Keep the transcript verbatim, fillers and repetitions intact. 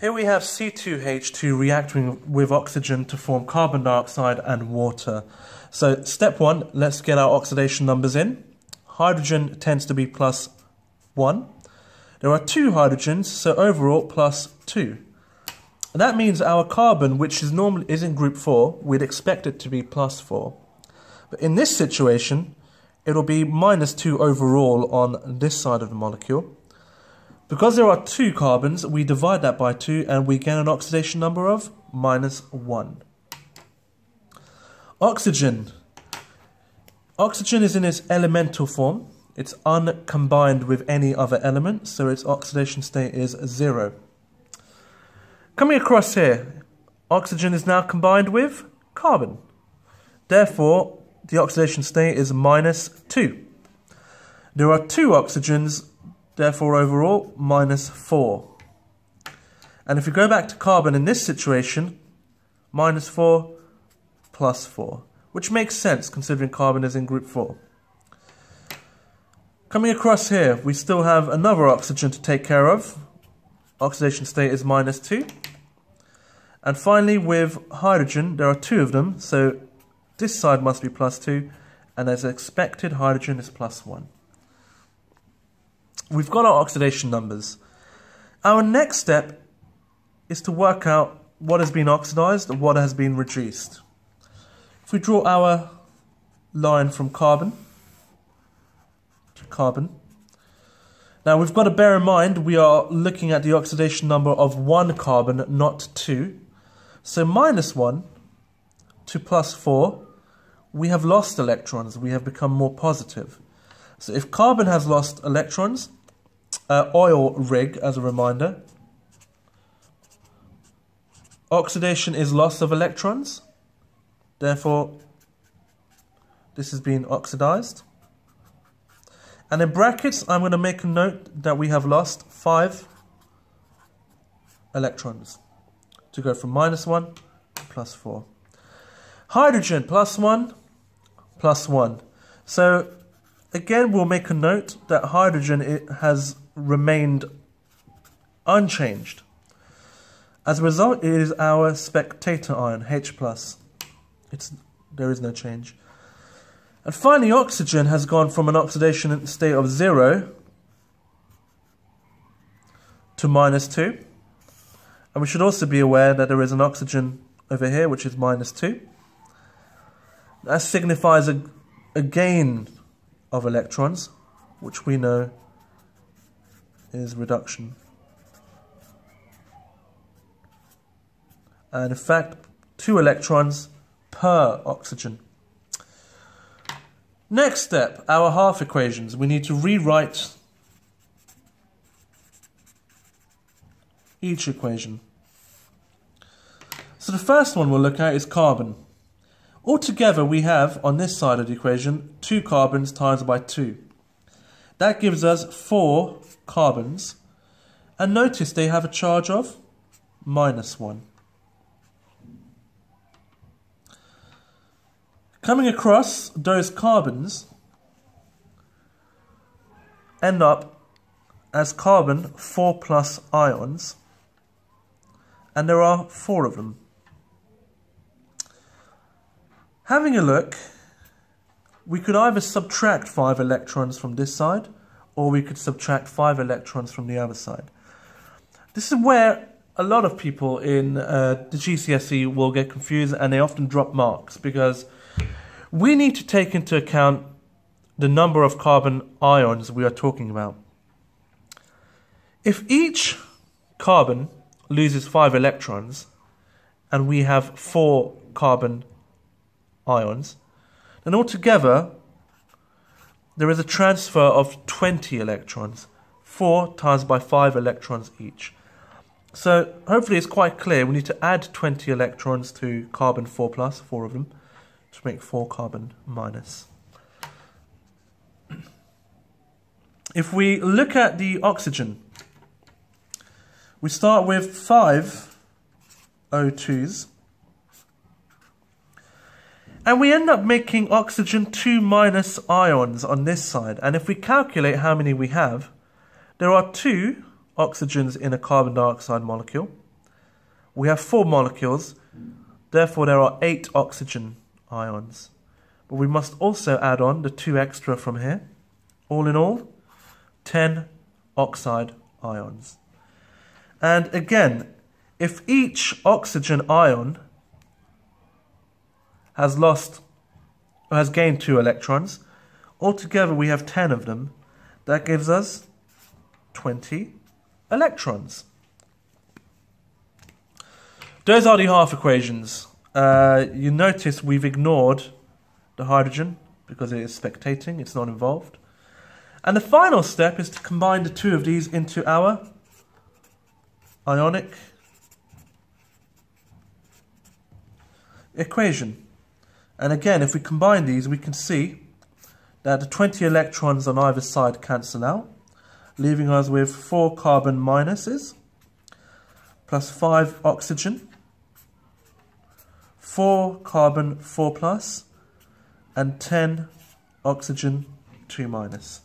Here we have C two H two reacting with oxygen to form carbon dioxide and water. So step one, let's get our oxidation numbers in. Hydrogen tends to be plus one. There are two hydrogens, so overall plus two. And that means our carbon, which is normally is in group four, we'd expect it to be plus four. But in this situation, it'll be minus two overall on this side of the molecule. Because there are two carbons, we divide that by two and we get an oxidation number of minus one. Oxygen. Oxygen is in its elemental form. It's uncombined with any other element, so its oxidation state is zero. Coming across here, oxygen is now combined with carbon. Therefore, the oxidation state is minus two. There are two oxygens, therefore overall minus four. And if we go back to carbon in this situation, minus four plus four, which makes sense considering carbon is in group four. Coming across here, we still have another oxygen to take care of. Oxidation state is minus two. And finally with hydrogen, there are two of them, so this side must be plus two, and as expected, hydrogen is plus one. We've got our oxidation numbers. Our next step is to work out what has been oxidized and what has been reduced. If we draw our line from carbon to carbon. Now we've got to bear in mind we are looking at the oxidation number of one carbon, not two. So minus one to plus four, we have lost electrons, we have become more positive. So if carbon has lost electrons, uh, oil rig as a reminder, oxidation is loss of electrons, therefore this has been oxidized. And in brackets I'm going to make a note that we have lost five electrons to go from minus one to plus four. Hydrogen plus one, plus one. So again, we'll make a note that hydrogen it has remained unchanged. As a result, it is our spectator ion, H plus. It's, there is no change. And finally, oxygen has gone from an oxidation state of zero to minus two. And we should also be aware that there is an oxygen over here, which is minus two. That signifies a, a gain of electrons, which we know is reduction. And in fact, two electrons per oxygen. Next step, our half equations. We need to rewrite each equation. So the first one we'll look at is carbon. Altogether, we have, on this side of the equation, two carbons times by two. That gives us four carbons. And notice they have a charge of minus one. Coming across, those carbons end up as carbon four plus ions. And there are four of them. Having a look, we could either subtract five electrons from this side, or we could subtract five electrons from the other side. This is where a lot of people in uh, the G C S E will get confused, and they often drop marks, because we need to take into account the number of carbon ions we are talking about. If each carbon loses five electrons, and we have four carbon ions, and altogether there is a transfer of twenty electrons, four times by five electrons each. So hopefully it's quite clear we need to add twenty electrons to carbon four plus, four of them, to make four carbon minus. If we look at the oxygen, we start with five O twos. And we end up making oxygen two minus ions on this side. And if we calculate how many we have, there are two oxygens in a carbon dioxide molecule. we have four molecules, therefore there are eight oxygen ions. But we must also add on the two extra from here. All in all, ten oxide ions. And again, if each oxygen ion has lost or has gained two electrons, altogether we have ten of them. That gives us twenty electrons. Those are the half equations. Uh, you notice we've ignored the hydrogen because it is spectating, it's not involved. And the final step is to combine the two of these into our ionic equation. And again, if we combine these, we can see that the twenty electrons on either side cancel out, leaving us with four carbon minuses, plus five oxygen, four carbon four plus, and ten oxygen two minus.